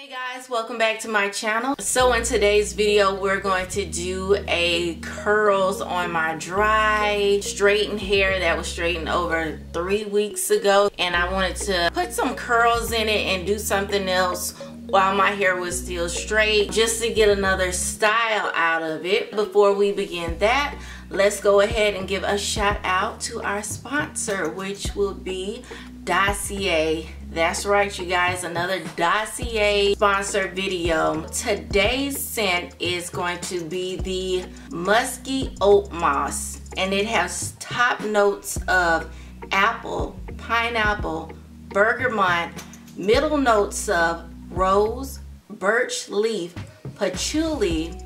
Hey guys, welcome back to my channel. So in today's video we're going to do a curls on my dry straightened hair that was straightened over 3 weeks ago, and I wanted to put some curls in it and do something else while my hair was still straight, just to get another style out of it. Before we begin that, let's go ahead and give a shout out to our sponsor, which will be Dossier. That's right, you guys, another Dossier sponsored video. Today's scent is going to be the musky oat moss, and it has top notes of apple, pineapple, bergamot, middle notes of rose, birch leaf, patchouli,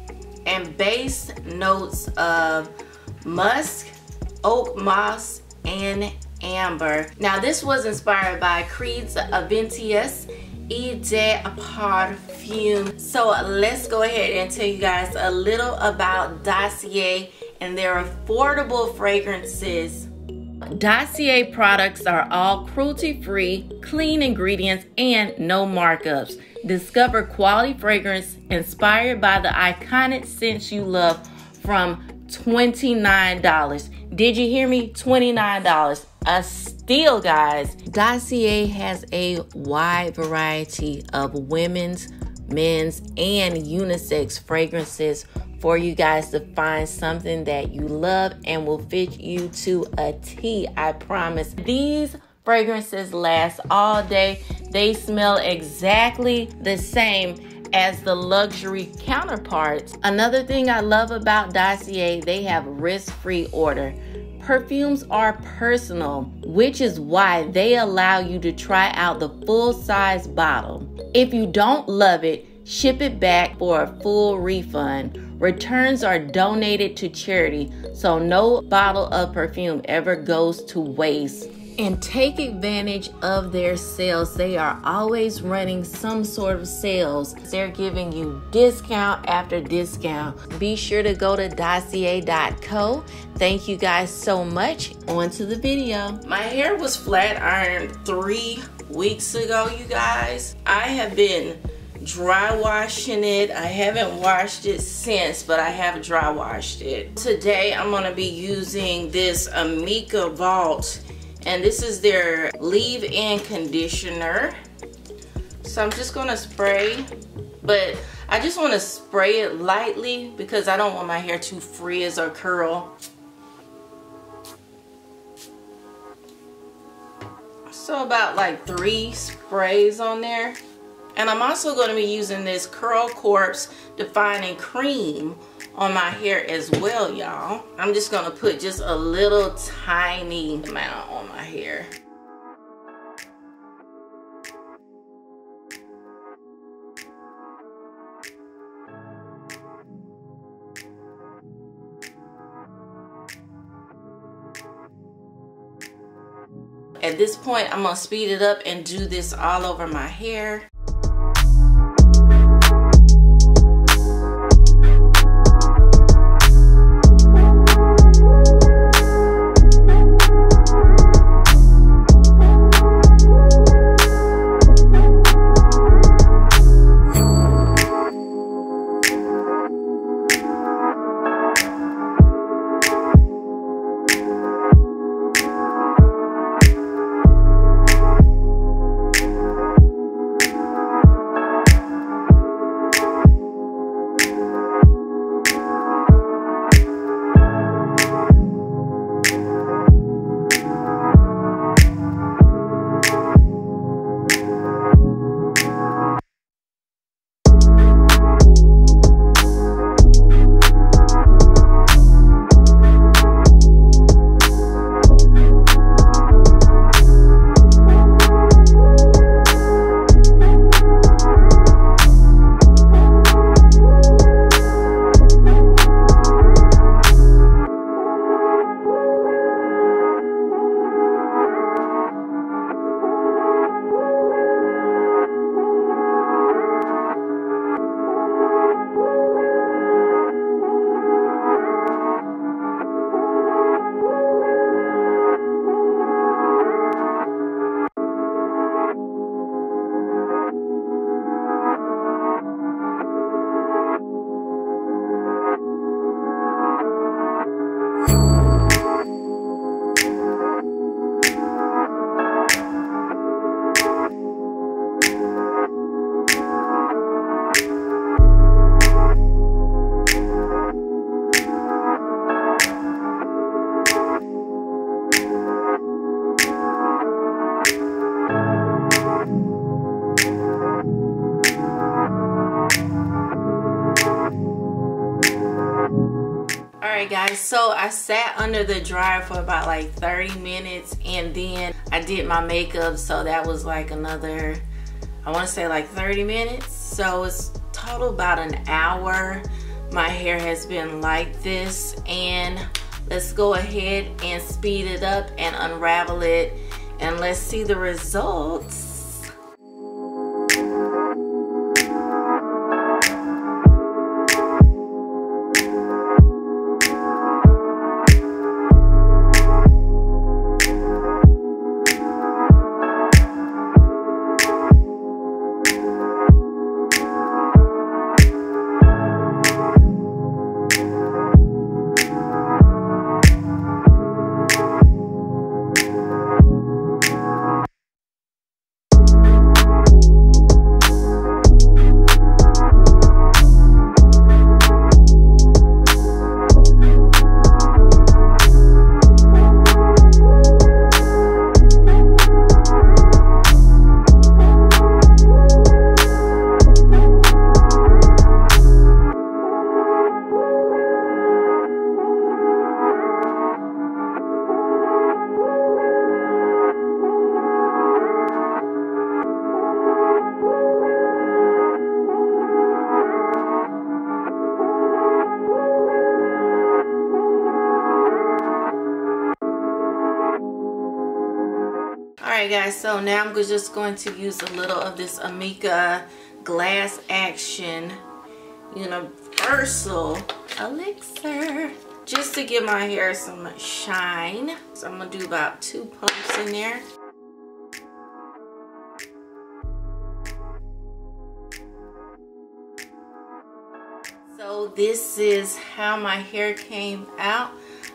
and base notes of musk, oak moss, and amber. Now this was inspired by Creed's Aventus, Eau de Parfum. So let's go ahead and tell you guys a little about Dossier and their affordable fragrances. Dossier products are all cruelty-free, clean ingredients, and no markups. Discover quality fragrance inspired by the iconic scents you love from $29. Did you hear me? $29. A steal, guys. Dossier has a wide variety of women's, men's, and unisex fragrances for you guys to find something that you love and will fit you to a T, I promise. These fragrances last all day. They smell exactly the same as the luxury counterparts. Another thing I love about Dossier, they have risk-free order. Perfumes are personal, which is why they allow you to try out the full-size bottle. If you don't love it, ship it back for a full refund. Returns are donated to charity, so no bottle of perfume ever goes to waste. And take advantage of their sales. They are always running some sort of sales. They're giving you discount after discount. Be sure to go to dossier.co. Thank you guys so much. On to the video. My hair was flat ironed 3 weeks ago, you guys. I have been dry washing it. I haven't washed it since, but I have dry washed it. Today I'm gonna be using this Amika Vault, and this is their leave-in conditioner. So I'm just gonna spray, but I just wanna spray it lightly because I don't want my hair to frizz or curl. So about like 3 sprays on there. And I'm also gonna be using this Curl Corpse Defining Cream on my hair as well, y'all. I'm just gonna put just a little tiny amount on my hair. At this point, I'm gonna speed it up and do this all over my hair. Alright guys, so I sat under the dryer for about like 30 minutes and then I did my makeup, so that was like another, I want to say like 30 minutes. So it's total about an hour. My hair has been like this, and let's go ahead and speed it up and unravel it and let's see the results. Alright guys, so now I'm just going to use a little of this Amika Glass Action Universal Elixir just to give my hair some shine. So I'm going to do about 2 pumps in there. So this is how my hair came out.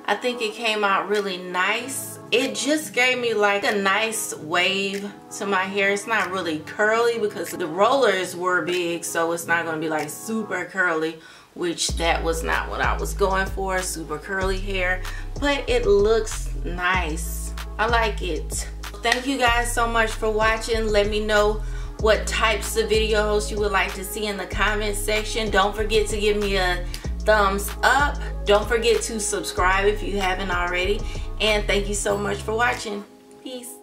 I think it came out really nice. It just gave me like a nice wave to my hair. It's not really curly because the rollers were big, so it's not gonna be like super curly, which that was not what I was going for, super curly hair, but it looks nice. I like it. Thank you guys so much for watching. Let me know what types of videos you would like to see in the comment section. Don't forget to give me a thumbs up. Don't forget to subscribe if you haven't already. And thank you so much for watching. Peace.